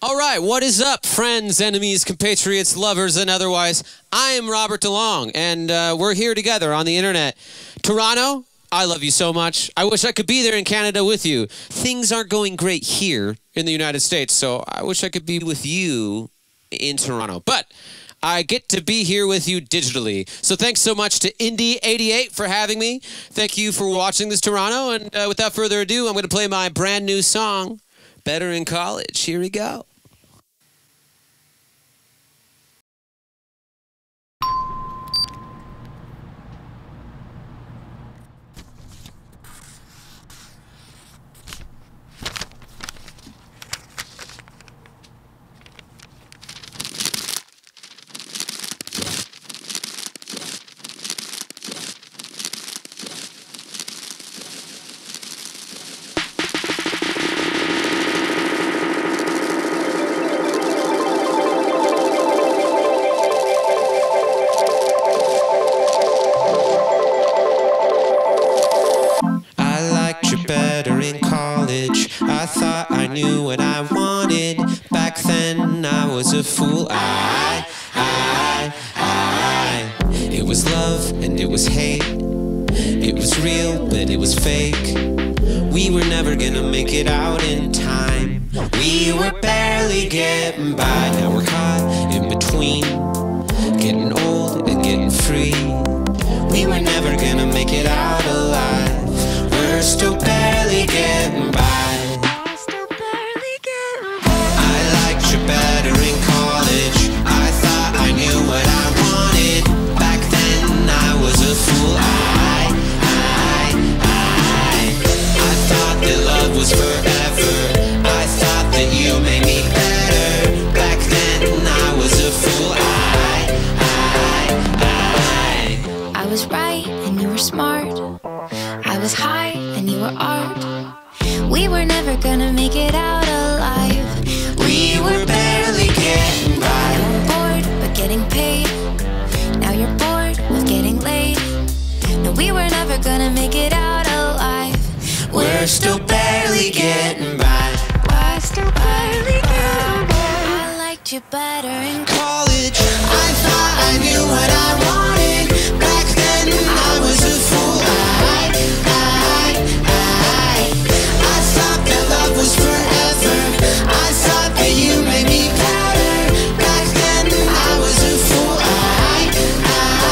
All right, what is up, friends, enemies, compatriots, lovers, and otherwise? I am Robert DeLong, and we're here together on the internet. Toronto, I love you so much. I wish I could be there in Canada with you. Things aren't going great here in the United States, so I wish I could be with you in Toronto. But I get to be here with you digitally. So thanks so much to Indie88 for having me. Thank you for watching this, Toronto. And without further ado, I'm going to play my brand new song, Better in College. Here we go. I thought I knew what I wanted. Back then I was a fool. I It was love and it was hate. It was real but it was fake. We were never gonna make it out in time. We were barely getting by. Now we're caught in between, getting old and getting free. We were never gonna make it out alive. We're still barely getting by. Better in college, I thought I knew what I wanted. Back then I was a fool. I thought that love was forever. I thought that you made me better. Back then I was a fool. I was right and you were smart. I was high and you were art. We were never gonna make it out alive. We were barely getting by. You were bored, but getting paid. Now you're bored with getting laid. No, we were never gonna make it out alive. We're still barely getting by. We're still barely getting by. I liked you better in college. I thought I knew what I wanted. Back then I was a fool. I thought that love was forever. I thought you made me better. Back then I was a fool.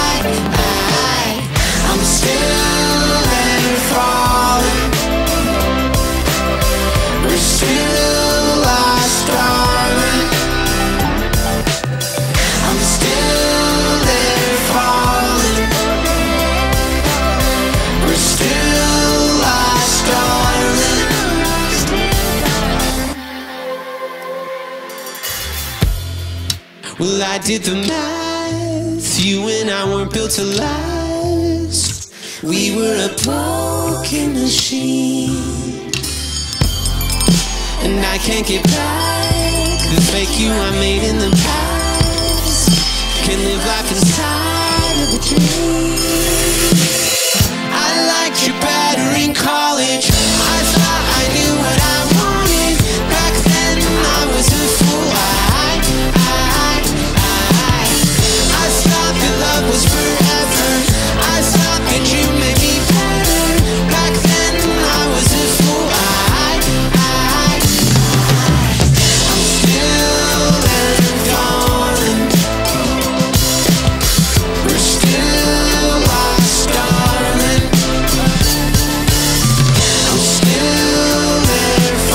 I'm still there falling. We're still lost, darling. I'm still there falling. We're still lost, darling. Well, I did the math. You and I weren't built to last. We were a broken machine, and I can't get back the fake you I made in the past. Can live life inside of a dream. I liked you better in college. I thought I knew what I wanted. Back then I was a fool. Love was forever. I thought that you made me better. Back then I was a fool. I'm still there, darling. We're still lost, darling. I'm still there.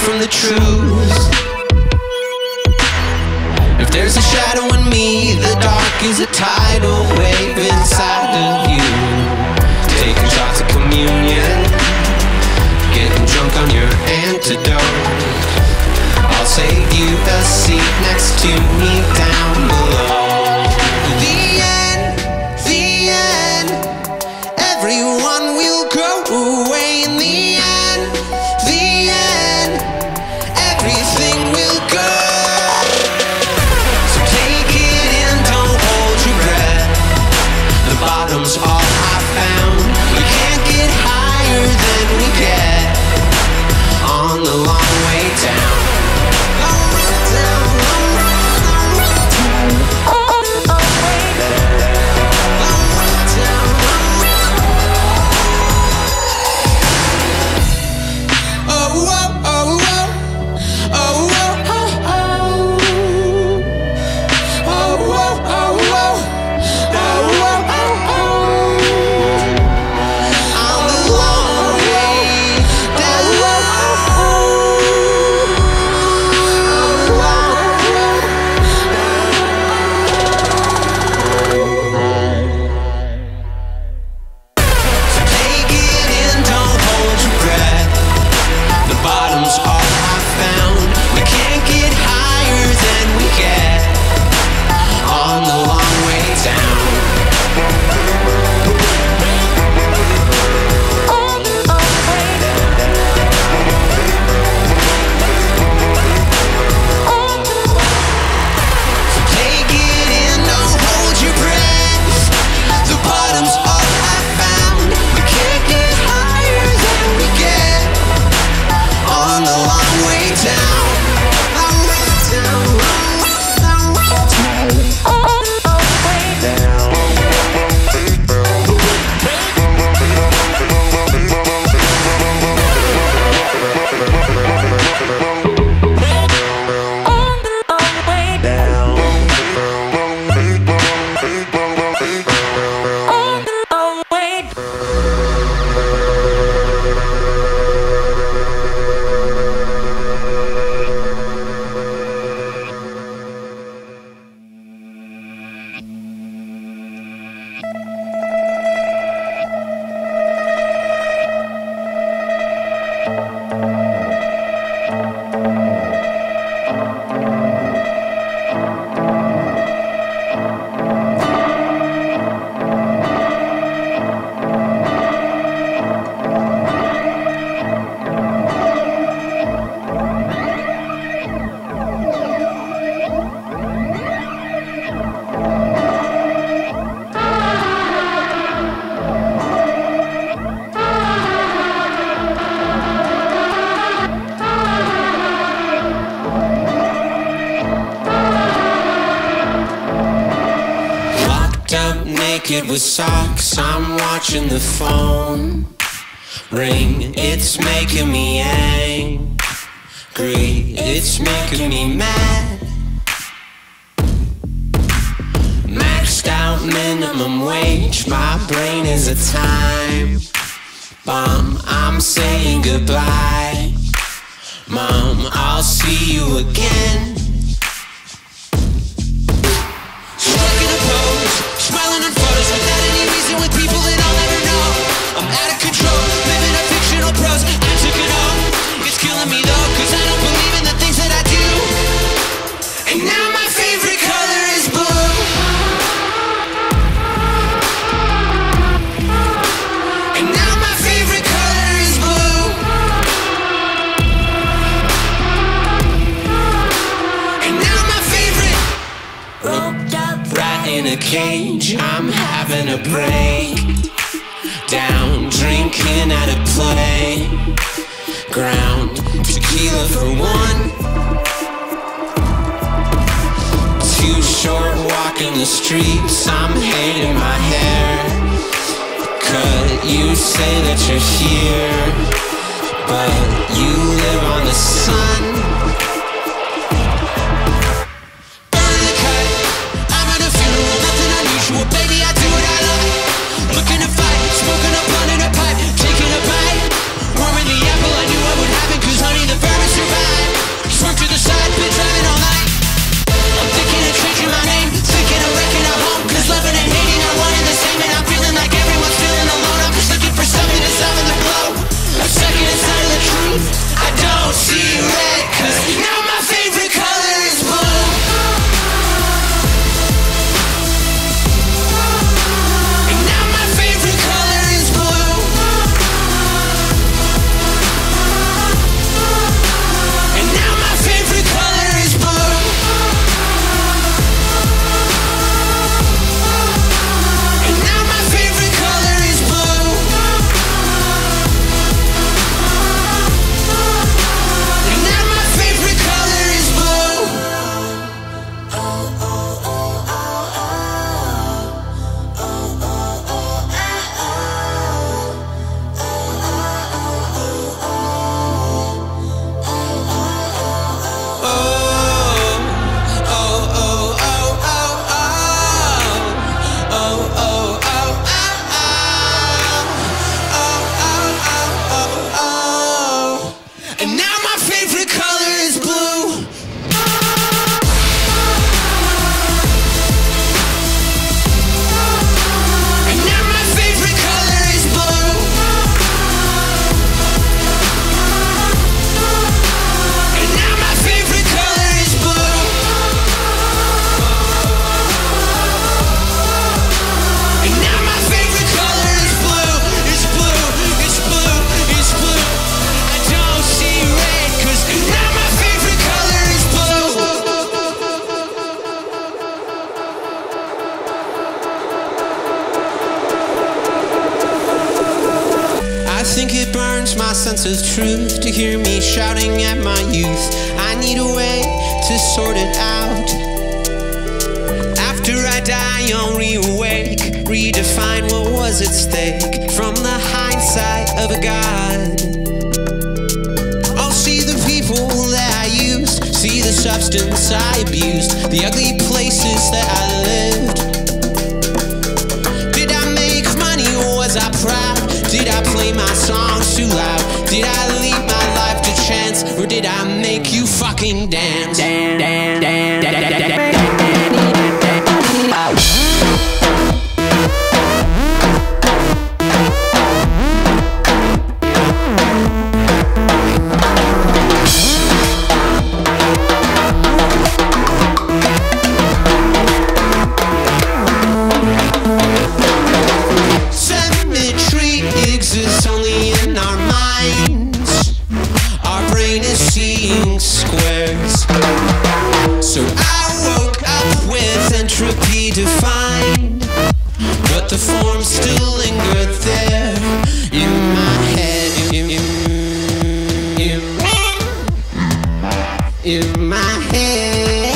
From the truth, If there's a shadow in me, the dark is a tidal wave inside of you. Taking shots of communion, getting drunk on your antidote. I'll save you a seat next to me down below. The end, everyone will go away in the end. The end, everything will go. So take it in, don't hold your breath. The bottom's all I found. We can't get higher than we get on the long way down. With socks, I'm watching the phone ring. It's making me angry, it's making me mad. Maxed out minimum wage, my brain is a time bomb. I'm saying goodbye, Mom, I'll see you again. Cage, I'm having a break down, drinking at a playground, tequila for one. Too short walk in the streets, I'm hating my hair. Could you say that you're here, but you live on the sun? Side, been driving all night. I'm thinking My favorite color is blue. And now my favorite color is blue. And now my favorite color is blue. And now my favorite color is blue. It's blue, it's blue, it's blue. I don't see red, 'cause now my favorite color is blue. I think it burns my sense of truth to hear me shouting at my youth. I need a way to sort it out. After I die, I'll reawake, redefine what was at stake from the hindsight of a god. I'll see the people that I used, see the substance I abused, the ugly places that I lived. Did I make money or was I proud? Did I play my songs too loud? Did I leave my life to chance? Or did I make you fucking dance? Symmetry exists only in our minds. Our brain is seeing squares. So I woke up with entropy defined, but the form still lingered there in my head. In my head.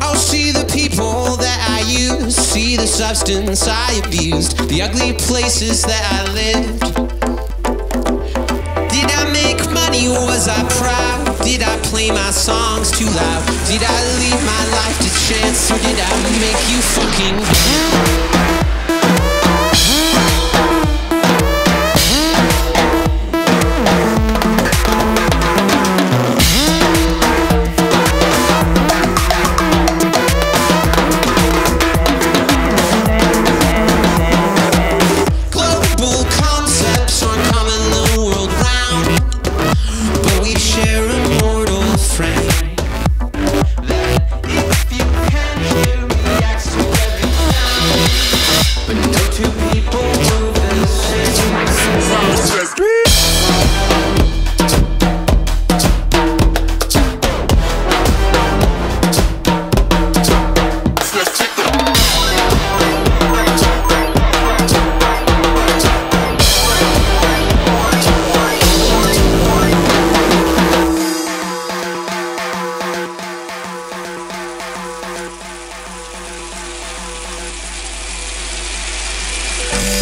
I'll see the people that I used, see the substance I abused, the ugly places that I lived. Did I make money or was I proud? Did I play my songs too loud? Did I leave my life to chance? Or did I make you fucking... Global concepts aren't common the world round, but we share a mortal frame. That if you can hear reacts to every sound, but no two people move the same.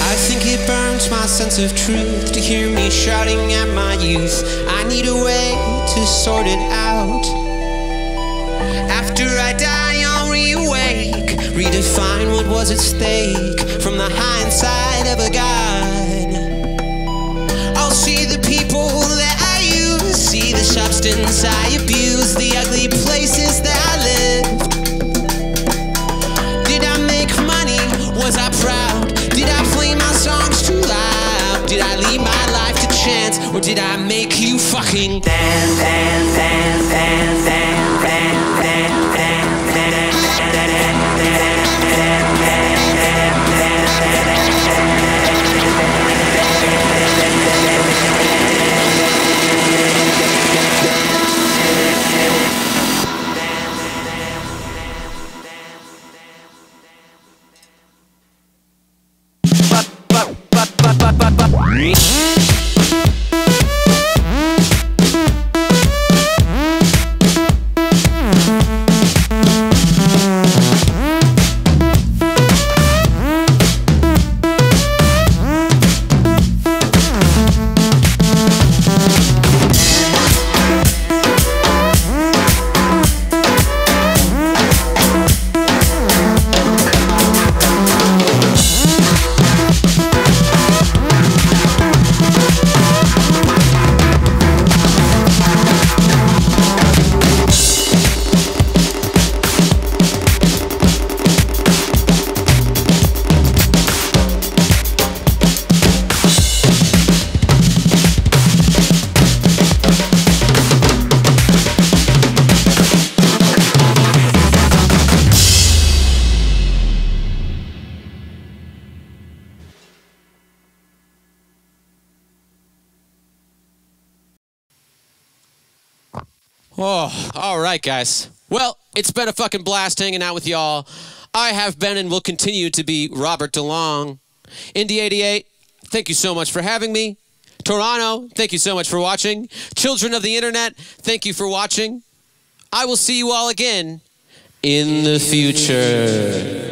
I think it burns my sense of truth to hear me shouting at my youth. I need a way to sort it out. After I die, I'll reawake, redefine what was at stake from the hindsight of a god. I'll see the people that I use, see the substance I abuse, the ugly places that I lived. Did I make money? Was I proud? Did I play my songs too loud? Did I leave my life to chance? Or did I make you fucking dance, dance, dance, dance, dance, dance, dance, dance, dance, dance, dance, dance, Oh, all right, guys. Well, it's been a fucking blast hanging out with y'all. I have been and will continue to be Robert DeLong. Indie88, thank you so much for having me. Toronto, thank you so much for watching. Children of the Internet, thank you for watching. I will see you all again in the future.